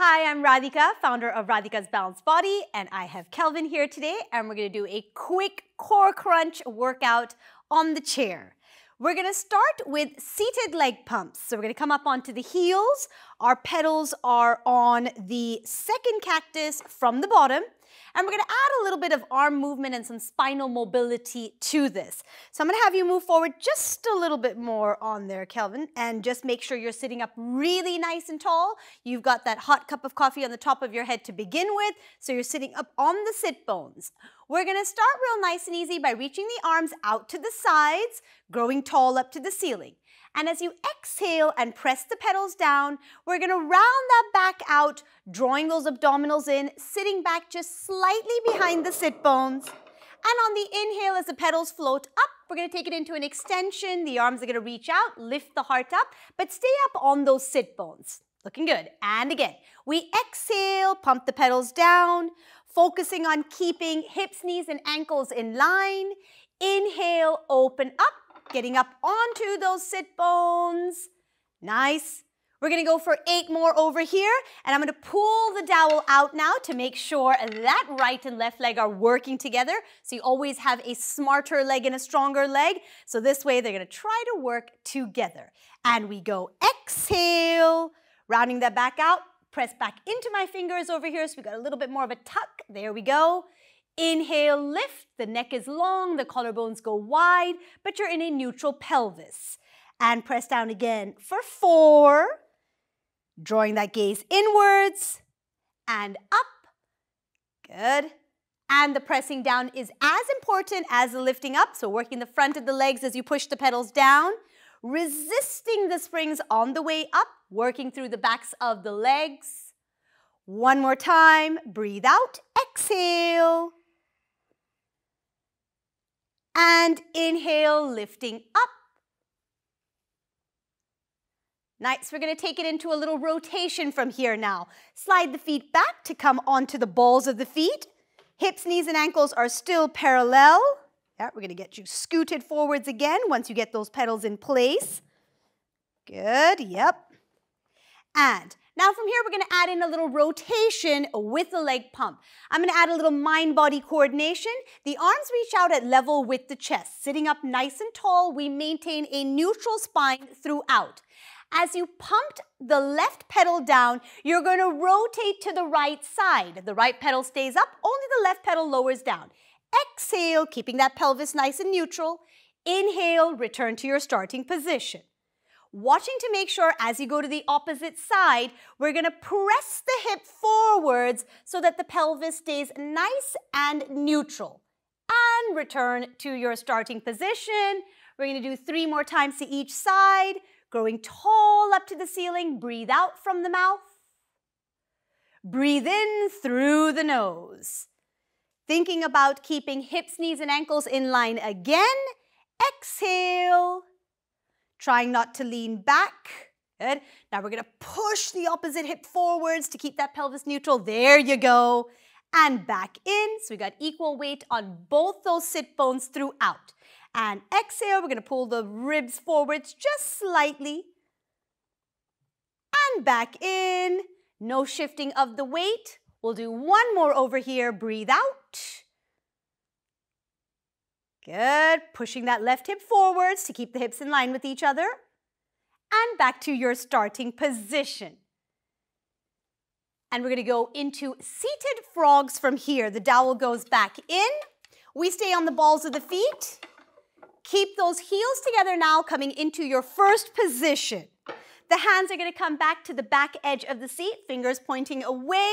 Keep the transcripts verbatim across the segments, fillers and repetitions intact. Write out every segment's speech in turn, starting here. Hi, I'm Radhika, founder of Radhika's Balanced Body, and I have Kelvin here today, and we're gonna do a quick core crunch workout on the chair. We're gonna start with seated leg pumps. So we're gonna come up onto the heels. Our pedals are on the second cactus from the bottom, and we're gonna add a little bit of arm movement and some spinal mobility to this. So I'm gonna have you move forward just a little bit more on there, Kelvin, and just make sure you're sitting up really nice and tall. You've got that hot cup of coffee on the top of your head to begin with, so you're sitting up on the sit bones. We're gonna start real nice and easy by reaching the arms out to the sides, growing tall up to the ceiling. And as you exhale and press the pedals down, we're gonna round that back out, drawing those abdominals in, sitting back just slightly behind the sit bones. And on the inhale, as the pedals float up, we're gonna take it into an extension. The arms are gonna reach out, lift the heart up, but stay up on those sit bones. Looking good. And again, we exhale, pump the pedals down, focusing on keeping hips, knees, and ankles in line. Inhale, open up. Getting up onto those sit bones. Nice. We're gonna go for eight more over here, and I'm gonna pull the dowel out now to make sure that right and left leg are working together, so you always have a smarter leg and a stronger leg. So this way they're gonna try to work together. And we go exhale, rounding that back out, press back into my fingers over here so we got a little bit more of a tuck. There we go. Inhale, lift, the neck is long, the collarbones go wide, but you're in a neutral pelvis. And press down again for four, drawing that gaze inwards, and up, good. And the pressing down is as important as the lifting up, so working the front of the legs as you push the pedals down, resisting the springs on the way up, working through the backs of the legs. One more time, breathe out, exhale. And inhale, lifting up. Nice, we're gonna take it into a little rotation from here now. Slide the feet back to come onto the balls of the feet. Hips, knees, and ankles are still parallel. Yeah, we're gonna get you scooted forwards again once you get those pedals in place. Good, yep. And now from here, we're gonna add in a little rotation with the leg pump. I'm gonna add a little mind-body coordination. The arms reach out at level with the chest. Sitting up nice and tall, we maintain a neutral spine throughout. As you pumped the left pedal down, you're gonna rotate to the right side. The right pedal stays up, only the left pedal lowers down. Exhale, keeping that pelvis nice and neutral. Inhale, return to your starting position. Watching to make sure as you go to the opposite side, we're gonna press the hip forwards so that the pelvis stays nice and neutral. And return to your starting position. We're gonna do three more times to each side, growing tall up to the ceiling. Breathe out from the mouth. Breathe in through the nose. Thinking about keeping hips, knees, and ankles in line again. Exhale. Trying not to lean back, good. Now we're gonna push the opposite hip forwards to keep that pelvis neutral, there you go. And back in, so we got equal weight on both those sit bones throughout. And exhale, we're gonna pull the ribs forwards just slightly. And back in, no shifting of the weight. We'll do one more over here, breathe out. Good, pushing that left hip forwards to keep the hips in line with each other. And back to your starting position. And we're gonna go into seated frogs from here. The dowel goes back in. We stay on the balls of the feet. Keep those heels together now, coming into your first position. The hands are gonna come back to the back edge of the seat, fingers pointing away.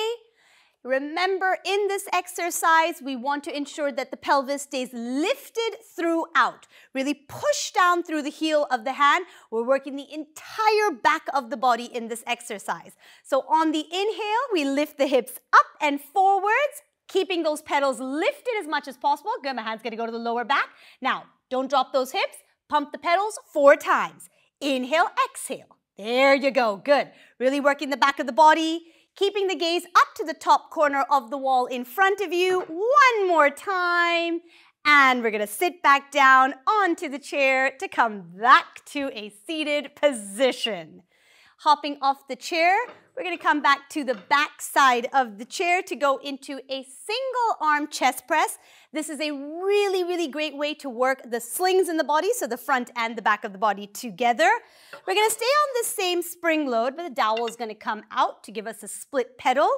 Remember, in this exercise, we want to ensure that the pelvis stays lifted throughout. Really push down through the heel of the hand. We're working the entire back of the body in this exercise. So on the inhale, we lift the hips up and forwards, keeping those pedals lifted as much as possible. Good, my hand's gonna go to the lower back. Now, don't drop those hips. Pump the pedals four times. Inhale, exhale. There you go, good. Really working the back of the body. Keeping the gaze up to the top corner of the wall in front of you. One more time. And we're gonna sit back down onto the chair to come back to a seated position. hopping off the chair. We're gonna come back to the back side of the chair to go into a single arm chest press. This is a really, really great way to work the slings in the body, so the front and the back of the body together. We're gonna stay on the same spring load, but the dowel is gonna come out to give us a split pedal.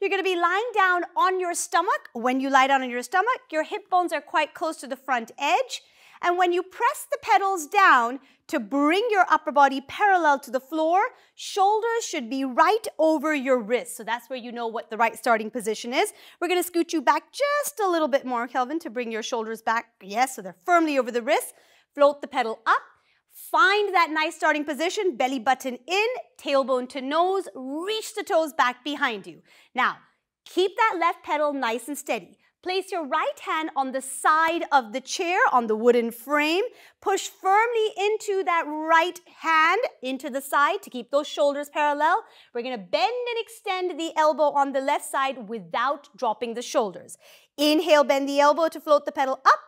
You're gonna be lying down on your stomach. When you lie down on your stomach, your hip bones are quite close to the front edge. And when you press the pedals down to bring your upper body parallel to the floor, shoulders should be right over your wrist. So that's where you know what the right starting position is. We're gonna scoot you back just a little bit more, Kelvin, to bring your shoulders back. Yes, so they're firmly over the wrist. Float the pedal up. Find that nice starting position, belly button in, tailbone to nose, reach the toes back behind you. Now, keep that left pedal nice and steady. Place your right hand on the side of the chair, on the wooden frame. Push firmly into that right hand, into the side to keep those shoulders parallel. We're gonna bend and extend the elbow on the left side without dropping the shoulders. Inhale, bend the elbow to float the pedal up.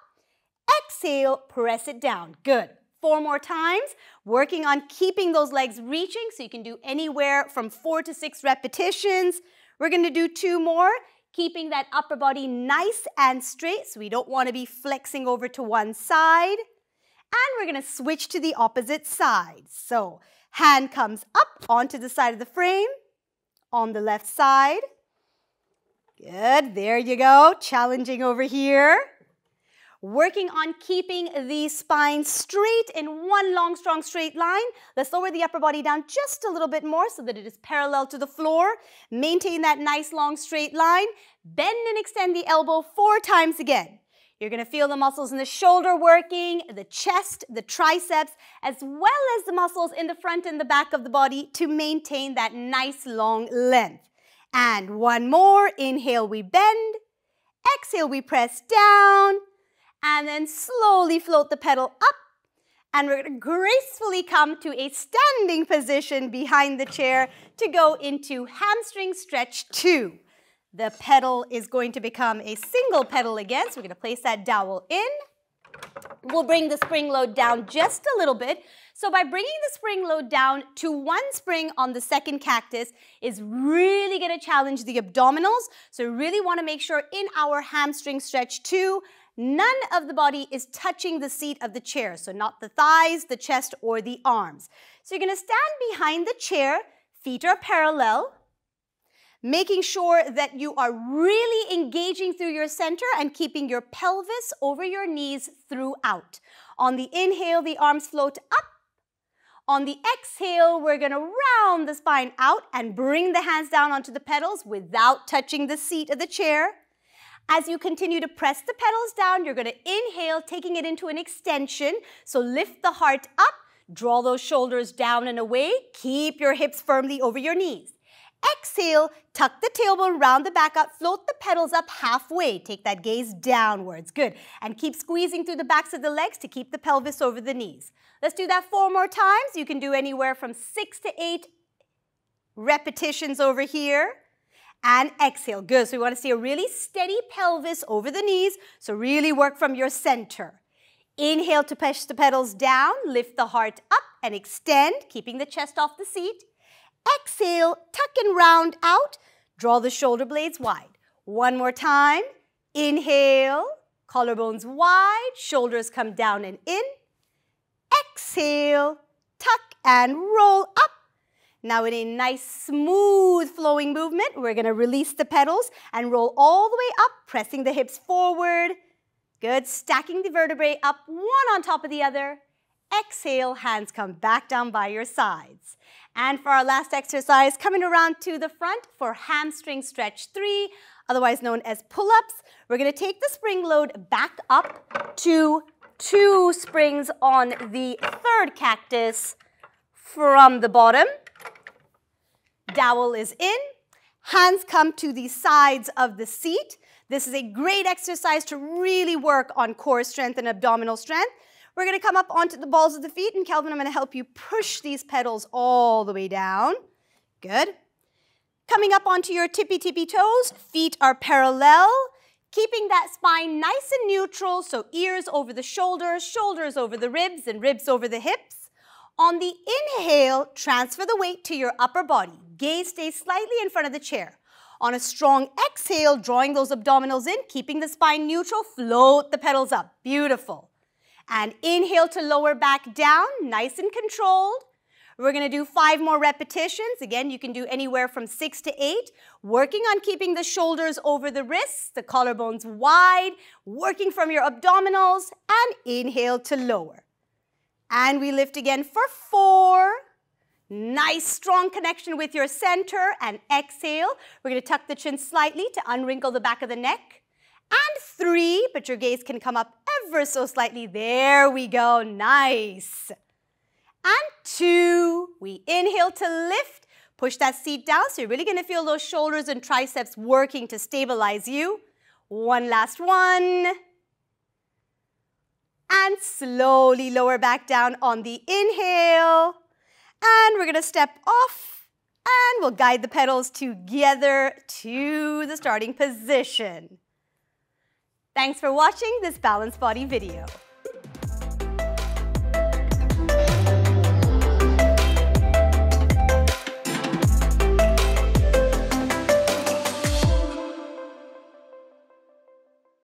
Exhale, press it down. Good. Four more times, working on keeping those legs reaching, so you can do anywhere from four to six repetitions. We're gonna do two more. Keeping that upper body nice and straight, so we don't want to be flexing over to one side. And we're going to switch to the opposite side. So hand comes up onto the side of the frame, on the left side. Good, there you go, challenging over here. Working on keeping the spine straight in one long, strong, straight line. Let's lower the upper body down just a little bit more so that it is parallel to the floor. Maintain that nice, long, straight line. Bend and extend the elbow four times again. You're gonna feel the muscles in the shoulder working, the chest, the triceps, as well as the muscles in the front and the back of the body to maintain that nice, long length. And one more. Inhale, we bend. Exhale, we press down. And then slowly float the pedal up. And we're going to gracefully come to a standing position behind the chair to go into hamstring stretch two. The pedal is going to become a single pedal again, so we're going to place that dowel in. We'll bring the spring load down just a little bit. So by bringing the spring load down to one spring on the second cactus is really going to challenge the abdominals. So really want to make sure in our hamstring stretch two, none of the body is touching the seat of the chair, so not the thighs, the chest, or the arms. So you're going to stand behind the chair, feet are parallel, making sure that you are really engaging through your center and keeping your pelvis over your knees throughout. On the inhale, the arms float up. On the exhale, we're going to round the spine out and bring the hands down onto the pedals without touching the seat of the chair. As you continue to press the pedals down, you're going to inhale, taking it into an extension. So lift the heart up, draw those shoulders down and away, keep your hips firmly over your knees. Exhale, tuck the tailbone, round the back up, float the pedals up halfway. Take that gaze downwards. Good. And keep squeezing through the backs of the legs to keep the pelvis over the knees. Let's do that four more times. You can do anywhere from six to eight repetitions over here. And exhale. Good. So we want to see a really steady pelvis over the knees. So really work from your center. Inhale to push the pedals down. Lift the heart up and extend, keeping the chest off the seat. Exhale. Tuck and round out. Draw the shoulder blades wide. One more time. Inhale. Collarbones wide. Shoulders come down and in. Exhale. Tuck and roll up. Now in a nice, smooth flowing movement, we're going to release the pedals and roll all the way up, pressing the hips forward. Good. Stacking the vertebrae up, one on top of the other. Exhale, hands come back down by your sides. And for our last exercise, coming around to the front for hamstring stretch three, otherwise known as pull-ups, we're going to take the spring load back up to two springs on the third cactus from the bottom. Dowel is in, hands come to the sides of the seat. This is a great exercise to really work on core strength and abdominal strength. We're going to come up onto the balls of the feet, and Kelvin, I'm going to help you push these pedals all the way down. Good. Coming up onto your tippy-tippy toes, feet are parallel, keeping that spine nice and neutral, so ears over the shoulders, shoulders over the ribs, and ribs over the hips. On the inhale, transfer the weight to your upper body. Gaze stays slightly in front of the chair. On a strong exhale, drawing those abdominals in, keeping the spine neutral, float the pedals up. Beautiful. And inhale to lower back down, nice and controlled. We're going to do five more repetitions. Again, you can do anywhere from six to eight. Working on keeping the shoulders over the wrists, the collarbones wide, working from your abdominals, and inhale to lower. And we lift again for four. Nice, strong connection with your center, and exhale. We're going to tuck the chin slightly to unwrinkle the back of the neck. And three, but your gaze can come up ever so slightly. There we go. Nice. And two, we inhale to lift, push that seat down, so you're really going to feel those shoulders and triceps working to stabilize you. One last one. And slowly lower back down on the inhale. And we're going to step off, and we'll guide the pedals together to the starting position. Thanks for watching this Balanced Body video.